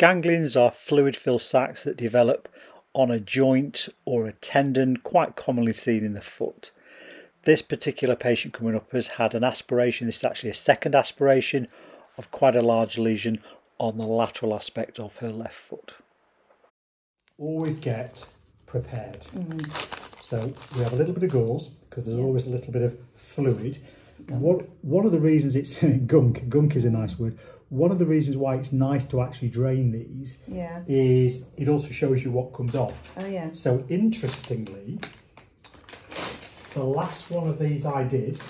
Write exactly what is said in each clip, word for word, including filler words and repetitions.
Ganglions are fluid-filled sacs that develop on a joint or a tendon, quite commonly seen in the foot. This particular patient coming up has had an aspiration. This is actually a second aspiration of quite a large lesion on the lateral aspect of her left foot. Always get prepared. Mm-hmm. So we have a little bit of gauze because there's always a little bit of fluid. What, one of the reasons it's gunk, gunk is a nice word. One of the reasons why it's nice to actually drain these yeah. is it also shows you what comes off. Oh yeah. So interestingly, the last one of these I did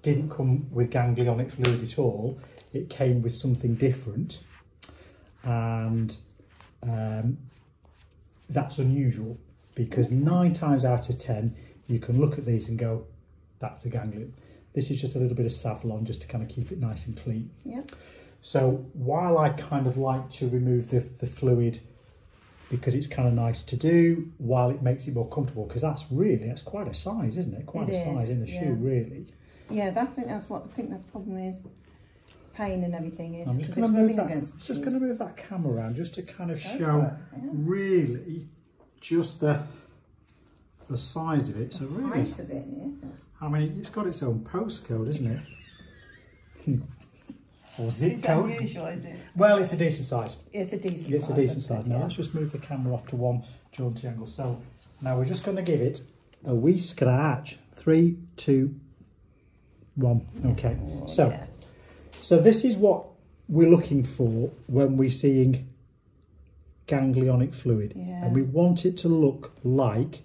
didn't come with ganglionic fluid at all. It came with something different, and um, that's unusual because nine times out of ten you can look at these and go, that's a ganglion. This is just a little bit of Savlon just to kind of keep it nice and clean. Yeah. So while I kind of like to remove the, the fluid because it's kind of nice to do, while it makes it more comfortable, because that's really, that's quite a size, isn't it? Quite it a is, size in the yeah. shoe, really. Yeah, that, I think that's what I think the problem is. Pain and everything is. I'm just going to move that camera around just to kind of Go show it, yeah. really just the the size of it. So the really, height of it, yeah. I mean, it's got its own postcode, isn't it? Or zip is code. That unusual, is it? Well, it's a decent size. It's a decent it's size. It's a decent size. Good, now, yeah. let's just move the camera off to one jaunty angle. So, now we're just going to give it a wee scratch. Three, two, one. Okay. Oh, so, yes. so this is what we're looking for when we're seeing ganglionic fluid. Yeah. And we want it to look like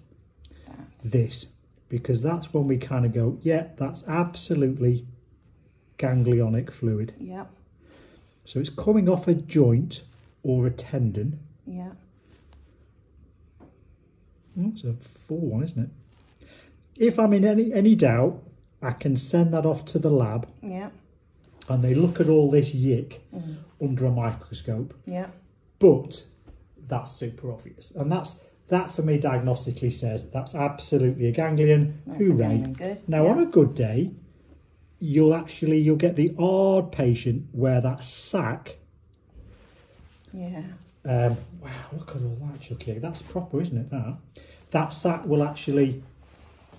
that. this. Because that's when we kind of go, yeah, that's absolutely ganglionic fluid. Yeah. So it's coming off a joint or a tendon. Yeah. It's a full one, isn't it? If I'm in any any doubt, I can send that off to the lab. Yeah. And they look at all this yick mm. under a microscope. Yeah. But that's super obvious, and that's. That, for me, diagnostically says that's absolutely a ganglion. That's Hooray. A ganglion good. Now, yeah. on a good day, you'll actually, you'll get the odd patient where that sac... Yeah. Um, wow, look at all that, Chucky. That's proper, isn't it, that? That sac will actually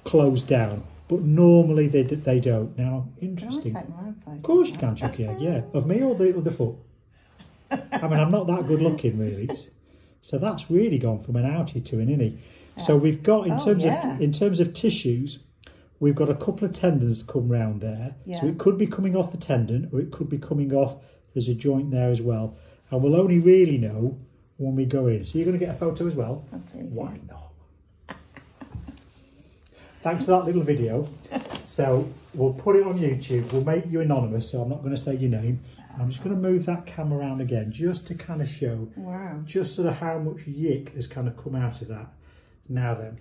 close down, but normally they, they don't. Now, interesting. Can I take my own photo? Of course you can, Chucky, yeah. Of me or the other foot? I mean, I'm not that good looking, really. So that's really gone from an outie to an innie. Yes. So we've got, in oh, terms yes. of in terms of tissues, we've got a couple of tendons come round there. Yeah. So it could be coming off the tendon, or it could be coming off, there's a joint there as well. And we'll only really know when we go in. So you're going to get a photo as well? Okay, Why yeah. not? Thanks for that little video. So we'll put it on YouTube. We'll make you anonymous, so I'm not going to say your name. I'm just going to move that camera around again just to kind of show wow. just sort of how much yick has kind of come out of that. Now then,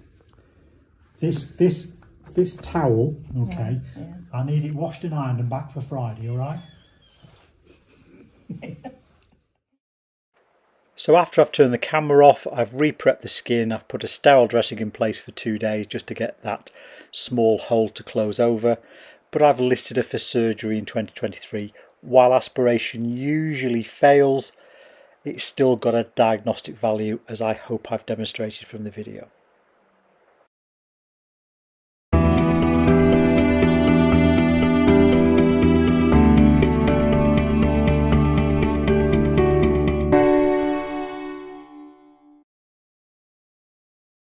this this this towel, okay, yeah, yeah. I need it washed and ironed and back for Friday, all right? So after I've turned the camera off, I've re-prepped the skin, I've put a sterile dressing in place for two days just to get that small hole to close over, but I've listed her for surgery in twenty twenty-three. While aspiration usually fails, it's still got a diagnostic value, as I hope I've demonstrated from the video.